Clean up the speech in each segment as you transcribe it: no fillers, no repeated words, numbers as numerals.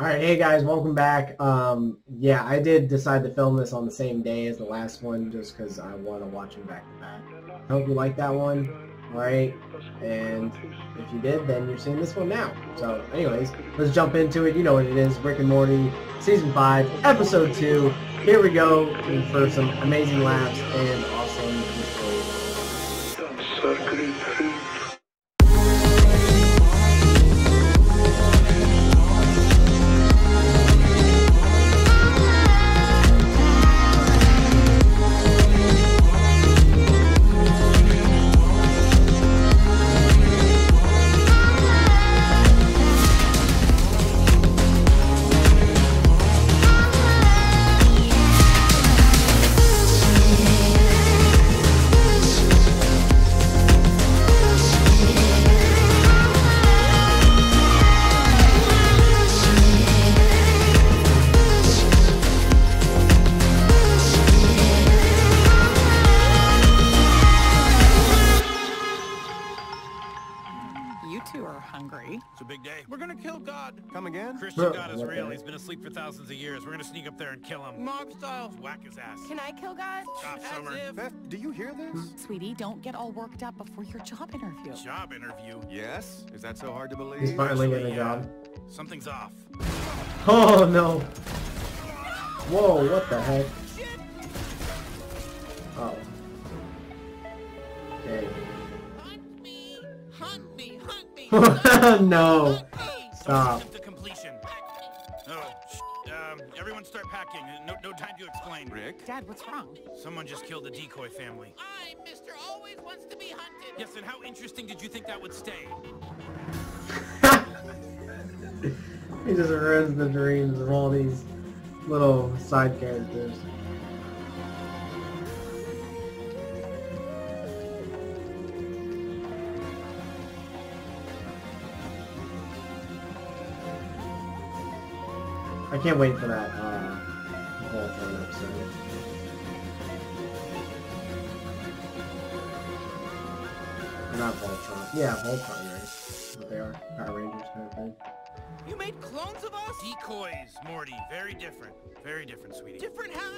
All right, hey guys, welcome back. Yeah, I did decide to film this on the same day as the last one just because I want to watch them back to back. I hope you liked that one, all right? And if you did, then you're seeing this one now. So anyways, let's jump into it. You know what it is, Rick and Morty, Season 5, Episode 2. Here we go for some amazing laughs and awesome stories. Christian God is real. He's been asleep for thousands of years. We're gonna sneak up there and kill him. Mob style. Whack his ass. Can I kill God? Job summer. Beth, do you hear this? Sweetie, don't get all worked up before your job interview. Job interview? Yes? Is that so hard to believe? He's finally getting a job. Something's off. Oh, no. Whoa, what the heck? Shit. Oh. Dang. Hunt me. Hunt me. Hunt me. No. Hunt me. Stop. Everyone start packing. No time to explain. Rick? Dad, what's wrong? Someone just killed a decoy family. I, Mr. Always Wants to Be Hunted. Yes, and how interesting did you think that would stay? He just ruins the dreams of all these little side characters. I can't wait for that Voltron episode. Not Voltron. Yeah, Voltron, right? But they are Power Rangers kind of thing. You made clones of us? Decoys, Morty. Very different. Very different, sweetie. Different how?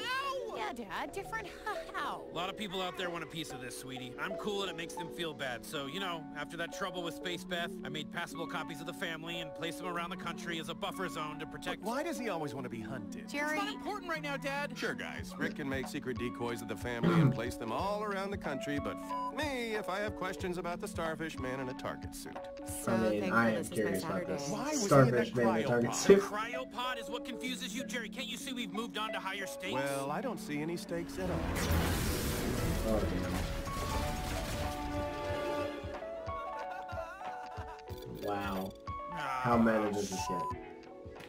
Yeah, Dad. Different how? A lot of people out there want a piece of this, sweetie. I'm cool and it makes them feel bad. So, you know, after that trouble with Space Beth, I made passable copies of the family and placed them around the country as a buffer zone to protect... But why does he always want to be hunted? Jerry... It's not important right now, Dad. Sure, guys. Rick can make secret decoys of the family and place them all around the country, but f me if I have questions about the Starfish Man in a target suit. So I mean, I am curious about this. Why was Starfish Man in a target suit? The cryopod is what confuses you, Jerry. Can't you see we've moved on to higher stakes? Well, I don't see any stakes at all. Oh, damn. Wow. How meta does this get?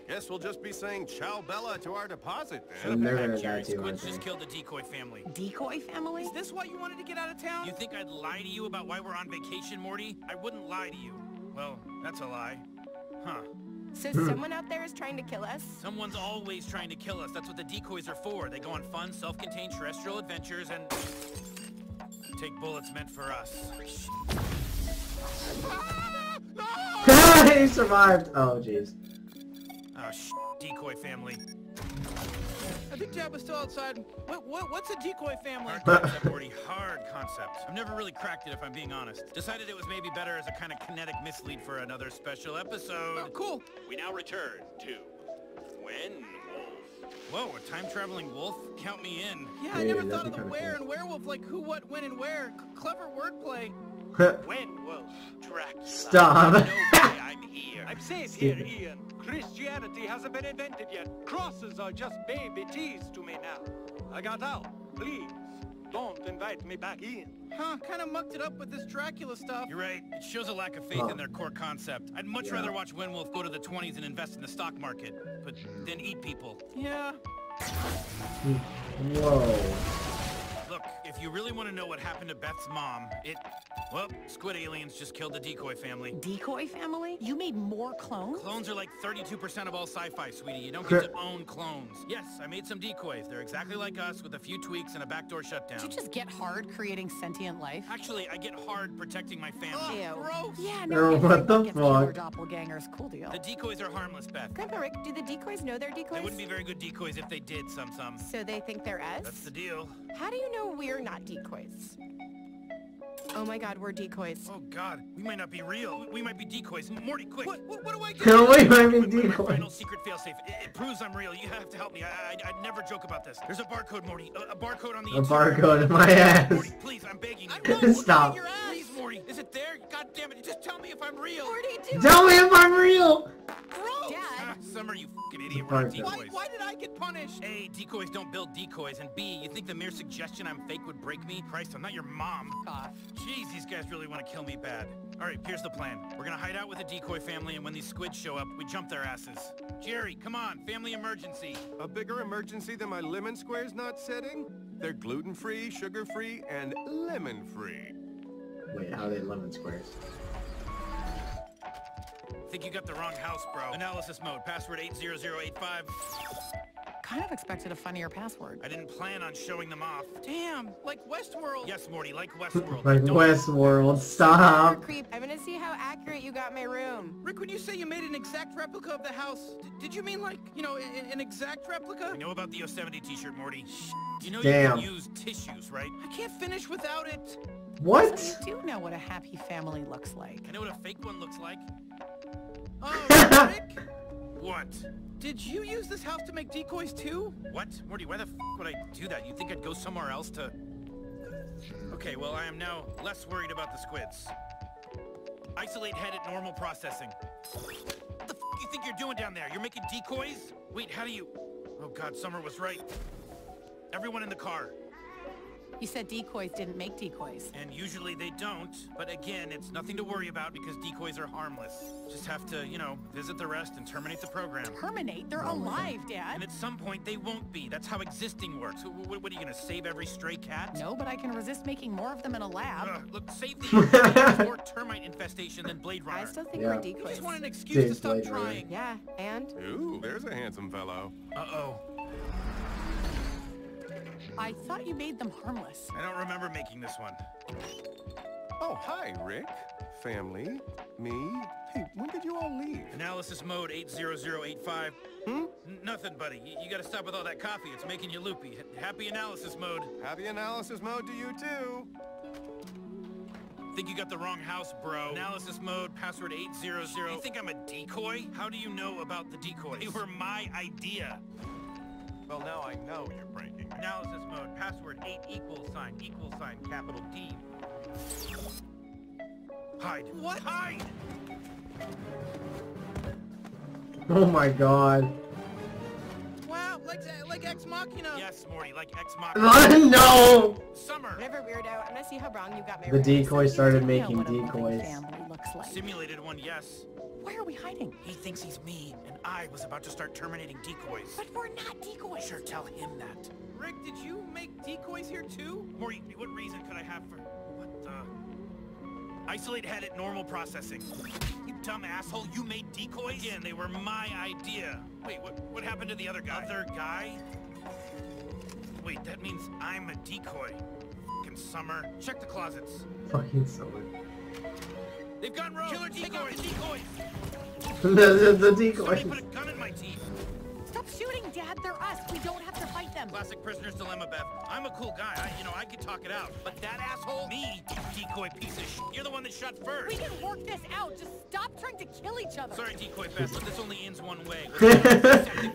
Guess we'll just be saying ciao bella to our deposit then. And they're gonna die too, I think. Squidge just killed the decoy family. Decoy family? Is this why you wanted to get out of town? You think I'd lie to you about why we're on vacation, Morty? I wouldn't lie to you. Well, that's a lie. Huh. So someone out there is trying to kill us? Someone's always trying to kill us. That's what the decoys are for. They go on fun, self-contained terrestrial adventures and... take bullets meant for us. He survived! Oh, jeez. Oh, decoy family. I think Dad was still outside. What's a decoy family? Hard concept, Morty. Hard concept. I've never really cracked it, if I'm being honest. Decided it was maybe better as a kind of kinetic mislead for another special episode. Oh, cool. We now return to Winwolf. Whoa, a time-traveling wolf? Count me in. Yeah, I never thought of the where and werewolf, like who, what, when, and where. Clever wordplay. Winwolf, Dracula. Stop. No way, I'm here. I'm safe here, Ian. Christianity hasn't been invented yet. Crosses are just baby teas to me now. I got out. Please, don't invite me back in. Huh, kind of mucked it up with this Dracula stuff. You're right. It shows a lack of faith in their core concept. I'd much rather watch Winwolf go to the 20s and invest in the stock market, but then eat people. Yeah. Whoa. if you really want to know what happened to Beth's mom, well, squid aliens just killed the decoy family. Decoy family? You made more clones? Clones are like 32% of all sci-fi, sweetie. You don't get to own clones. Yes, I made some decoys. They're exactly like us with a few tweaks and a backdoor shutdown. Did you just get hard creating sentient life? Actually, I get hard protecting my family. Oh, gross. Yeah, no, what the fuck? Doppelgangers, cool deal. The decoys are harmless, Beth. Grandpa Rick, do the decoys know they're decoys? They wouldn't be very good decoys if they did, some. So they think they're us? That's the deal. How do you know we're not decoys? Oh my god, we're decoys. Oh god, we might not be real. We might be decoys. Morty, quick. What do I get? No, we might be decoys. Final secret failsafe. It proves I'm real. You have to help me. I'd never joke about this. There's a barcode, Morty. A barcode on the interior. A barcode in my ass. Morty, please, I'm begging you. Stop. Please, Morty. Is it there? God damn it. Just tell me if I'm real. Morty, tell me if I'm real. Gross. Dad. Summer, you fucking idiot. We're decoys. Why did I get punished? A, decoys don't build decoys. And B, you think the mere suggestion I'm fake would break me? Christ, I'm not your mom. God. Jeez, these guys really want to kill me bad. All right, here's the plan. We're gonna hide out with the decoy family, and when these squids show up, we jump their asses. Jerry, come on, family emergency. A bigger emergency than my lemon squares not setting? They're gluten-free, sugar-free, and lemon-free. Wait, how are they lemon squares? Think you got the wrong house, bro. Analysis mode, password 80085. Kind of expected a funnier password. I didn't plan on showing them off. Damn, like Westworld. Yes, Morty, like Westworld. Like Westworld, stop. Creep. I'm gonna see how accurate you got my room. Rick, when you say you made an exact replica of the house, did you mean like, you know, an exact replica? I know about the Yosemite t-shirt, Morty. You know Damn. You can use tissues, right? I can't finish without it. What? So you do know what a happy family looks like. I know what a fake one looks like. Oh, Rick? What? Did you use this house to make decoys too? What? Morty, why the f*** would I do that? You think I'd go somewhere else to... Okay, well, I am now less worried about the squids. Isolate head at normal processing. What the f*** you think you're doing down there? You're making decoys? Wait, how do you... Oh god, Summer was right. Everyone in the car. You said decoys didn't make decoys. And usually they don't, but again, it's nothing to worry about because decoys are harmless. Just have to, you know, visit the rest and terminate the program. Terminate? They're alive, Dad. And at some point, they won't be. That's how existing works. What are you going to save every stray cat? No, but I can resist making more of them in a lab. Look, save the more termite infestation than Blade Runner. I still think we're decoys. You just want an excuse to stop trying. Yeah, and? Ooh, there's a handsome fellow. Uh-oh. I thought you made them harmless. I don't remember making this one. Oh, hi, Rick. Family. Me. Hey, when did you all leave? Analysis mode 80085. Hmm? Nothing, buddy. You gotta stop with all that coffee. It's making you loopy. Happy analysis mode. Happy analysis mode to you, too. Think you got the wrong house, bro. Analysis mode, password 800. You think I'm a decoy? How do you know about the decoys? They were my idea. Well, now I know you're breaking. Analysis mode, password 8 equal sign, capital D. Hide. What? Hide! Oh my god. Wow, like Ex Machina. Yes, Morty, like Ex Machina. No! Summer. Whatever, weirdo. I'm gonna see how wrong you got me. The decoy started making decoys. Like. Simulated one, yes. Why are we hiding? He thinks he's me, and I was about to start terminating decoys. But we're not decoys. Sure, tell him that. Rick, did you make decoys here too? Morty, what reason could I have for... What the... Isolate head at normal processing. You dumb asshole, you made decoys? Again, they were my idea. Wait, what happened to the other guy? Other guy? Wait, that means I'm a decoy. Fucking Summer. Check the closets. Fucking Summer. They've gone rogue! Killer decoys! The decoys! Somebody put a gun in my teeth! Stop shooting, Dad! They're us! We don't have to fight them! Classic Prisoner's Dilemma, Beth. I'm a cool guy. I could talk it out. But that asshole... Me, decoy piece of shit. You're the one that shot first! We can work this out! Just stop trying to kill each other! Sorry, decoy Beth, but this only ends one way.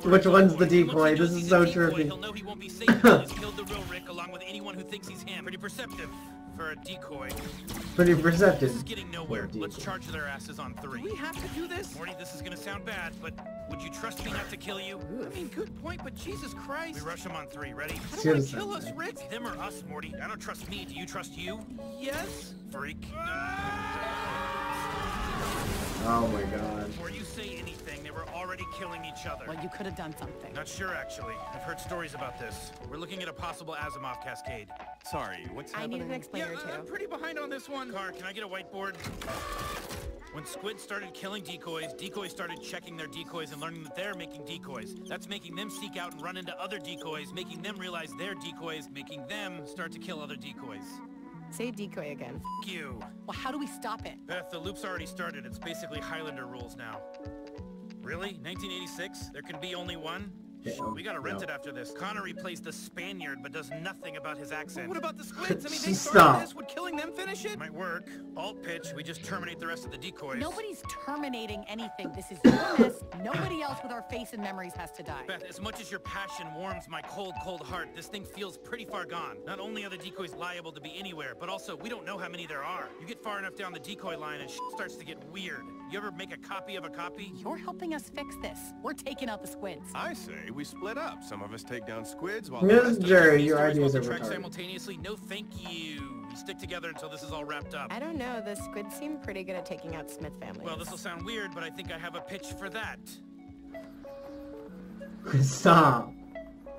Which one's the decoy? This is so trippy. He'll know he won't be safe until he's killed the real Rick along with anyone who thinks he's him. Pretty perceptive. For a decoy. Pretty perceptive. This is getting nowhere. Let's charge their asses on 3. Do we have to do this? Morty, this is gonna sound bad, but would you trust me not to kill you? Oof. I mean, good point, but Jesus Christ. We rush them on 3, ready? I don't wanna kill us, Rick. Them or us, Morty. I don't trust me. Do you trust you? Yes. Freak. Oh my god. Before you say anything, they were already killing each other. Well, you could have done something. Not sure, actually. I've heard stories about this. We're looking at a possible Asimov cascade. Sorry, what's happening? I need an explainer too. I'm pretty behind on this one. Car, can I get a whiteboard? When squid started killing decoys, decoys started checking their decoys and learning that they're making decoys. That's making them seek out and run into other decoys, making them realize they're decoys, making them start to kill other decoys. Say decoy again. F*** you. Well, how do we stop it? Beth, the loop's already started. It's basically Highlander rules now. Really? 1986? There can be only one? We gotta rent it after this. Connery plays the Spaniard, but does nothing about his accent. What about the squids? I mean, they started this. Would killing them finish it? Might work. Alt pitch. We just terminate the rest of the decoys. Nobody's terminating anything. This is your mess. Nobody else with our face and memories has to die. Beth, as much as your passion warms my cold, cold heart, this thing feels pretty far gone. Not only are the decoys liable to be anywhere, but also we don't know how many there are. You get far enough down the decoy line and shit starts to get weird. You ever make a copy of a copy? You're helping us fix this. We're taking out the squids. I say we split up. Some of us take down squids while Mrs. Jerry, your ideas are retarded. Simultaneously. No, thank you. We stick together until this is all wrapped up. I don't know. The squids seem pretty good at taking out Smith family. Well, this will sound weird, but I think I have a pitch for that. Stop.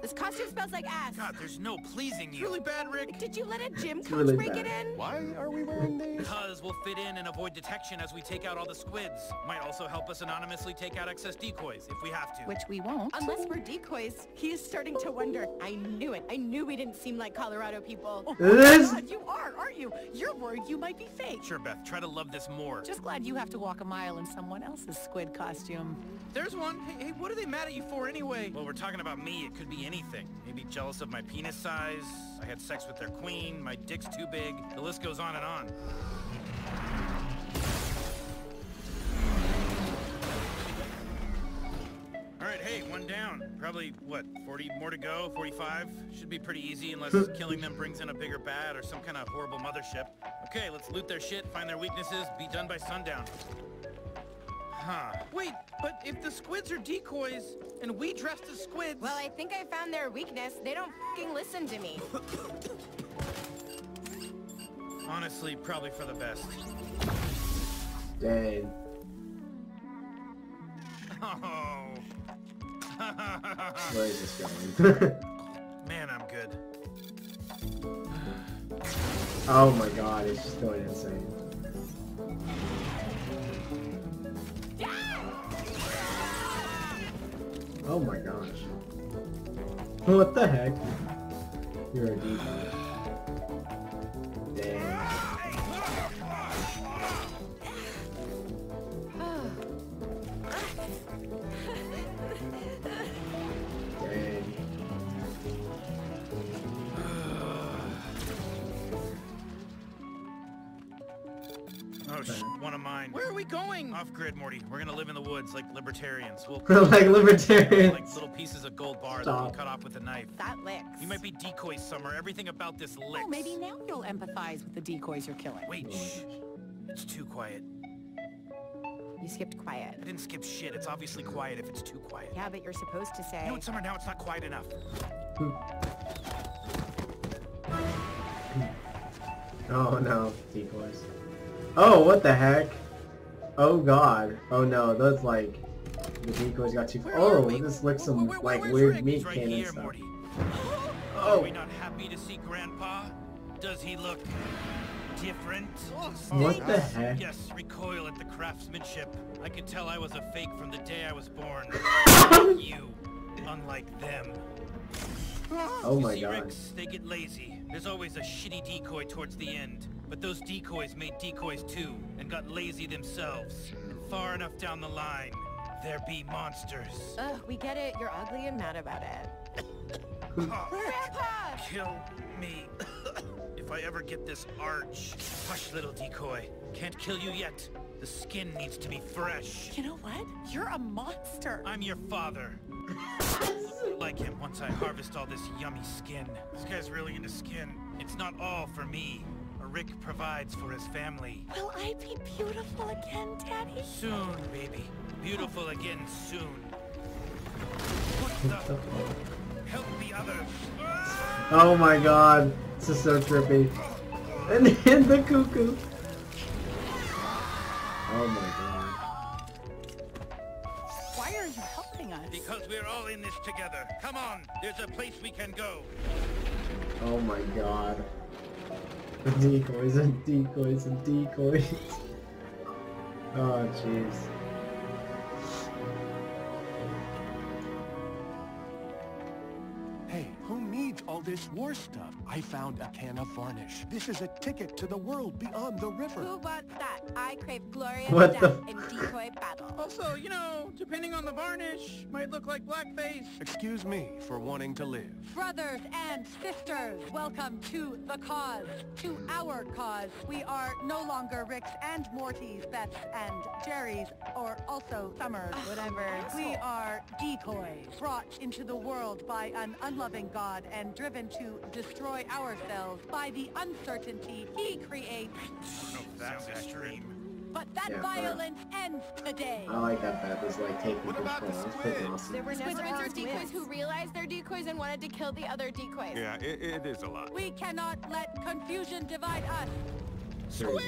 This costume smells like ass. God, there's no pleasing you. It's really bad, Rick. Did you let a gym coach really break it in? Why are we wearing these? Because we'll fit in and avoid detection as we take out all the squids. Might also help us anonymously take out excess decoys if we have to. Which we won't. Unless we're decoys. He is starting to wonder. I knew it. I knew we didn't seem like Colorado people. Oh, God, you are, aren't you? You're worried you might be fake. Sure, Beth. Try to love this more. Just glad you have to walk a mile in someone else's squid costume. There's one. Hey, what are they mad at you for anyway? Well, we're talking about me. It could be anything. Maybe jealous of my penis size, I had sex with their queen, my dick's too big, the list goes on and on. Alright, hey, one down. Probably, what, 40 more to go, 45? Should be pretty easy unless killing them brings in a bigger bad or some kind of horrible mothership. Okay, let's loot their shit, find their weaknesses, be done by sundown. Huh. Wait, but if the squids are decoys, and we dressed as squids... Well, I think I found their weakness. They don't f***ing listen to me. Honestly, probably for the best. Dang. Oh. Where is this going? Man, I'm good. Oh my god, it's just going insane. Oh my gosh. What the heck? You're a deep. Dang. Oh, one of mine. Where are we going? Off grid, Morty. We're gonna live in the woods like libertarians. We'll like libertarians. Like little pieces of gold bar that we'll cut off with a knife. That licks. You might be decoys somewhere. Everything about this licks. Oh, maybe now you'll empathize with the decoys you're killing. Wait, shh. It's too quiet. You skipped quiet. I didn't skip shit. It's obviously quiet if it's too quiet. Yeah, but you're supposed to say. You know what, Summer? Now it's not quiet enough. Oh no, decoys. Oh, what the heck? Oh god. Oh no, those like... The decoys got too... Oh, this looks some like weird meat cannon stuff. Morty. Oh. Are we not happy to see Grandpa? Does he look... different? What the heck? Yes, recoil at the craftsmanship. I could tell I was a fake from the day I was born. You, unlike them. Oh my god. Ricks, they get lazy. There's always a shitty decoy towards the end. But those decoys made decoys too, and got lazy themselves. And far enough down the line, there be monsters. Ugh, we get it. You're ugly and mad about it. Oh, Grandpa! Kill me. If I ever get this arch. Hush, little decoy. Can't kill you yet. The skin needs to be fresh. You know what? You're a monster. I'm your father. Like him once I harvest all this yummy skin. This guy's really into skin. It's not all for me. Rick provides for his family. Will I be beautiful again, Daddy? Soon, baby. Beautiful again soon. What the fuck? Help the others. Oh my god. This is so trippy. And then the cuckoo. Oh my god. Why are you helping us? Because we're all in this together. Come on. There's a place we can go. Oh my god. Decoys and decoys and decoys. Oh jeez. Hey, who needs all this war stuff? I found a can of varnish. This is a ticket to the world beyond the river. Who bought that? I crave glorious death and decoy battle. Also, you know, depending on the varnish, might look like blackface. Excuse me for wanting to live. Brothers and sisters, welcome to the cause. To our cause. We are no longer Ricks and Mortys, Beths and Jerrys, or also Summers, whatever. We are decoys, brought into the world by an unloving god and driven to destroy ourselves by the uncertainty he creates. No, that's extreme. But that violence ends today. I like that Beth is like taking control. That's pretty awesome. There were never decoys who realized they're decoys and wanted to kill the other decoys. Yeah, it is a lot. We cannot let confusion divide us. Squids!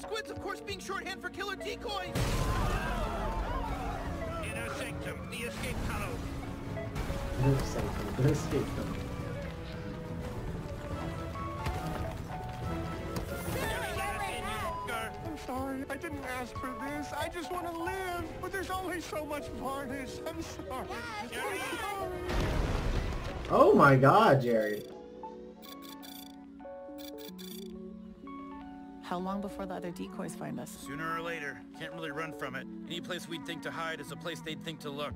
Squids, of course, being shorthand for killer decoys. Inner sanctum, the escape tunnel. Inner sanctum, the escape tunnel. Sorry, I didn't ask for this. I just want to live, but there's always so much varnish. I'm sorry. Yes, I'm sorry. Oh my god, Jerry. How long before the other decoys find us? Sooner or later. Can't really run from it. Any place we'd think to hide is a place they'd think to look.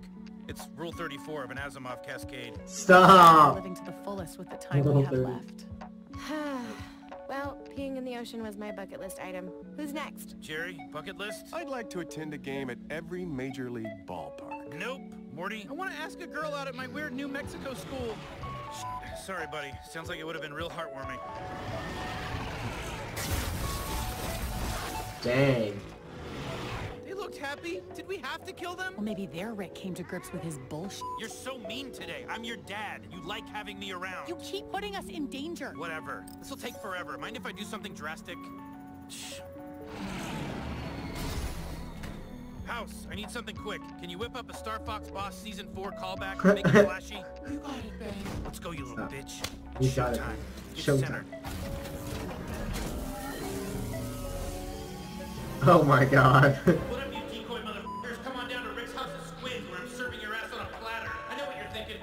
It's Rule 34 of an Asimov cascade. Stop! We're living to the fullest with the time we have left. Well, peeing in the ocean was my bucket list item. Who's next? Jerry, bucket list? I'd like to attend a game at every major league ballpark. Nope. Morty? I want to ask a girl out at my weird New Mexico school. Sorry, buddy. Sounds like it would have been real heartwarming. Dang. They looked happy. Did we have to kill them? Well, maybe their Rick came to grips with his bullshit. You're so mean today. I'm your dad. You like having me around. You keep putting us in danger. Whatever. This will take forever. Mind if I do something drastic? Shh. House, I need something quick. Can you whip up a Star Fox Boss Season 4 callback and make it flashy? You got it, babe. Let's go, you little bitch. You got it. Showtime. Oh my god. What up, you decoy motherfuckers? Come on down to Rick's House of Squids where I'm serving your ass on a platter. I know what you're thinking.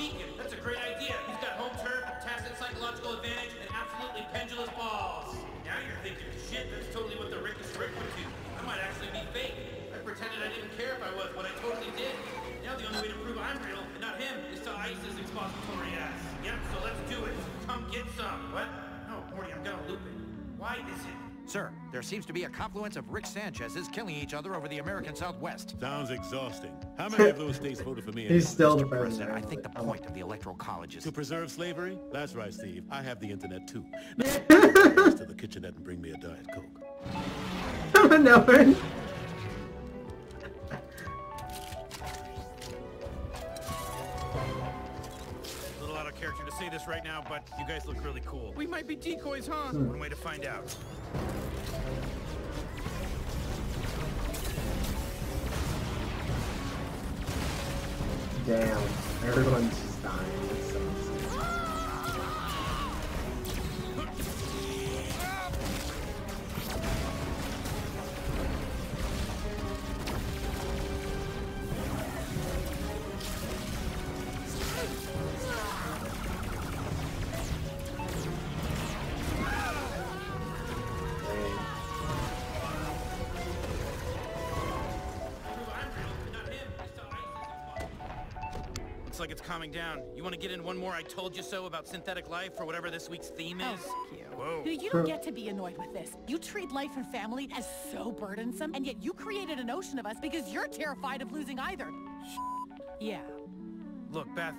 Beacon, that's a great idea. He's got home turf, tacit psychological advantage, and absolutely pendulous balls. Now you're thinking, shit, that's totally what the Rickest Rick would do. I might actually be fake. I pretended I didn't care if I was, but I totally did. Now the only way to prove I'm real, and not him, is to ice his expository ass. Yep, so let's do it. Come get some. What? No, Morty, I'm gonna loop it. Why is it? Sir, there seems to be a confluence of Rick Sanchez's killing each other over the American Southwest. Sounds exhausting. How many of those states voted for me? He's still the president. I think the point of the electoral college is to preserve slavery? That's right, Steve. I have the internet, too. Now, to the kitchenette and bring me a Diet Coke. No. Character to say this right now, but you guys look really cool. We might be decoys, huh? One way to find out. Damn, everyone's just dying. That like it's calming down. You want to get in one more I told you so about synthetic life or whatever this week's theme is? Oh, cute. Whoa. No, you don't get to be annoyed with this. You treat life and family as so burdensome, and yet you created an ocean of us because you're terrified of losing either. Yeah. Look, Beth,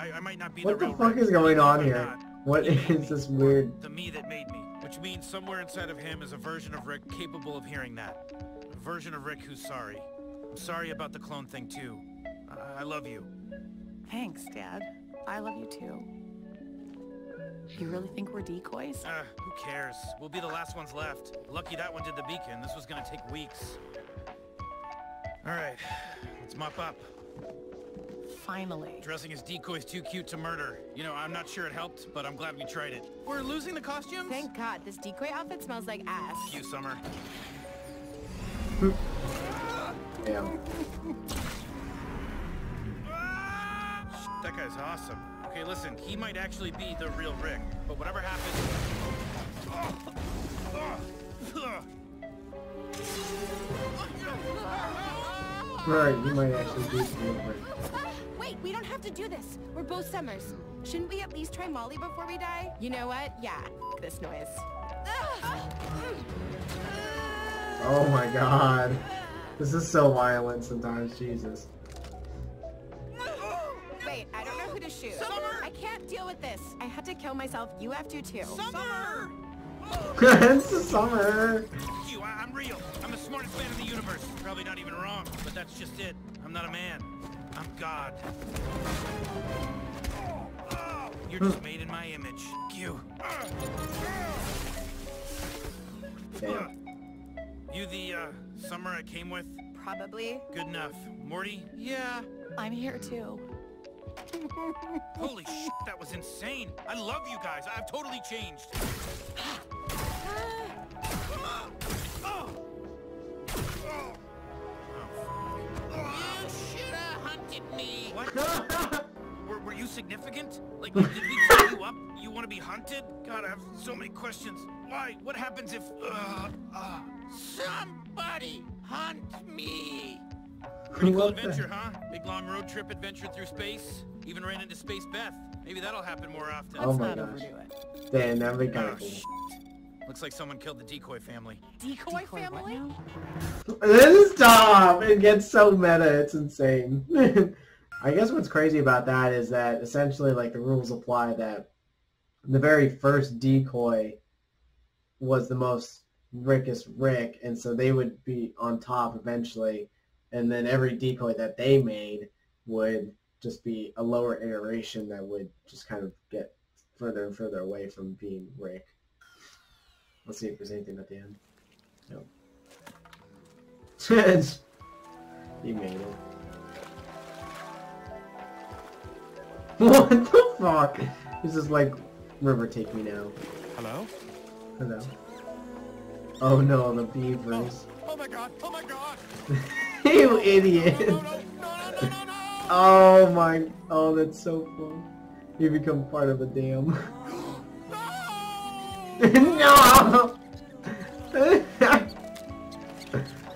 I might not be the real... What the fuck is going on here? What is this weird... The me that made me, which means somewhere inside of him is a version of Rick capable of hearing that. A version of Rick who's sorry. I'm sorry about the clone thing, too. I love you. Thanks, Dad. I love you, too. You really think we're decoys? Who cares? We'll be the last ones left. Lucky that one did the beacon. This was gonna take weeks. Alright, let's mop up. Finally. Dressing as decoys too cute to murder. You know, I'm not sure it helped, but I'm glad we tried it. We're losing the costumes? Thank God, this decoy outfit smells like ass. Thank you, Summer. Damn. That guy's awesome. Okay, listen, he might actually be the real Rick, but whatever happens... Right, you might actually do something. Wait, we don't have to do this. We're both Summers. Shouldn't we at least try Molly before we die? You know what? Yeah, this noise. Oh my God. This is so violent sometimes, Jesus. Wait, I don't know who to shoot. Summer! I can't deal with this. I have to kill myself. You have to too. Summer! It's the Summer. I'm real. I'm the smartest man in the universe. Probably not even wrong, but that's just it. I'm not a man. I'm God. You're just made in my image. You. You the Summer I came with? Probably. Good enough. Morty? Yeah. I'm here too. Holy shit, that was insane. I love you guys. I've totally changed. Me. What? were you significant? Like, did we set you up? You want to be hunted? God, I have so many questions. Why? What happens if... somebody hunt me? Pretty cool adventure, huh? Big long road trip adventure through space. Even ran into Space Beth. Maybe that'll happen more often. Oh my gosh. Damn, that'd be kind of cool. Looks like someone killed the decoy family. Decoy family? This stop! It gets so meta, it's insane. I guess what's crazy about that is that essentially, like, the rules apply that the very first decoy was the most Rickest Rick, and so they would be on top eventually, and then every decoy that they made would just be a lower iteration that would just kind of get further and further away from being Rick. Let's see if there's anything at the end. Nope. You made it. What the fuck? This is like, river take me now. Hello? Hello. Oh no, the beavers. Oh my god, oh my god! You idiot! No. Oh my, oh that's so cool. You become part of a dam. No!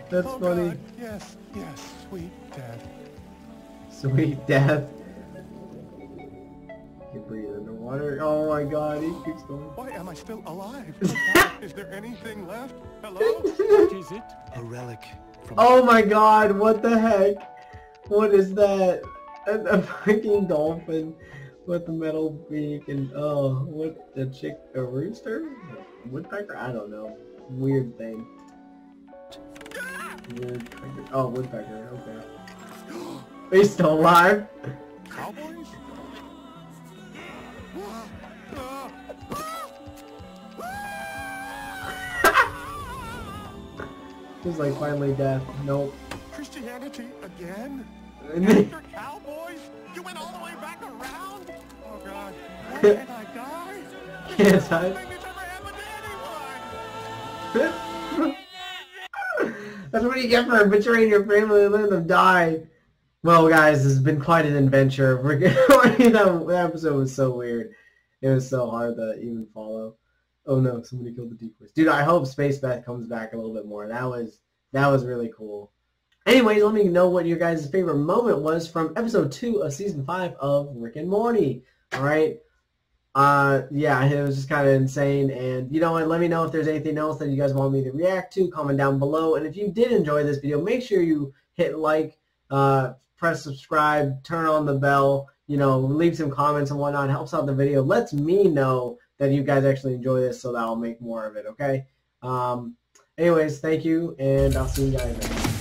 That's funny. God. Yes, yes, sweet death. Sweet death. You breathe underwater. Oh my god, he keeps going. Why am I still alive? Is there anything left? Hello? What is it? A relic. Oh my god, what the heck? What is that? A fucking dolphin. With the metal beak and oh, what the chick? A rooster? A woodpecker? I don't know. Weird thing. Woodpecker. Oh, woodpecker. Okay. Are you still alive? Cowboys? Just like finally death. Nope. Christianity again? After cowboys? You went all the way back around? Oh god. Can I die? Can't I? That's what you get for betraying your family and letting them die. Well guys, this has been quite an adventure. That episode was so weird. It was so hard to even follow. Oh no, somebody killed the decoys. Dude, I hope Space Beth comes back a little bit more. That was really cool. Anyways, let me know what your guys' favorite moment was from episode 2 of season 5 of Rick and Morty. Alright? Yeah, it was just kind of insane. And, you know what, let me know if there's anything else that you guys want me to react to. Comment down below. And if you did enjoy this video, make sure you hit like, press subscribe, turn on the bell, you know, leave some comments and whatnot. It helps out the video. Lets me know that you guys actually enjoy this so that I'll make more of it, okay? Anyways, thank you, and I'll see you guys next time.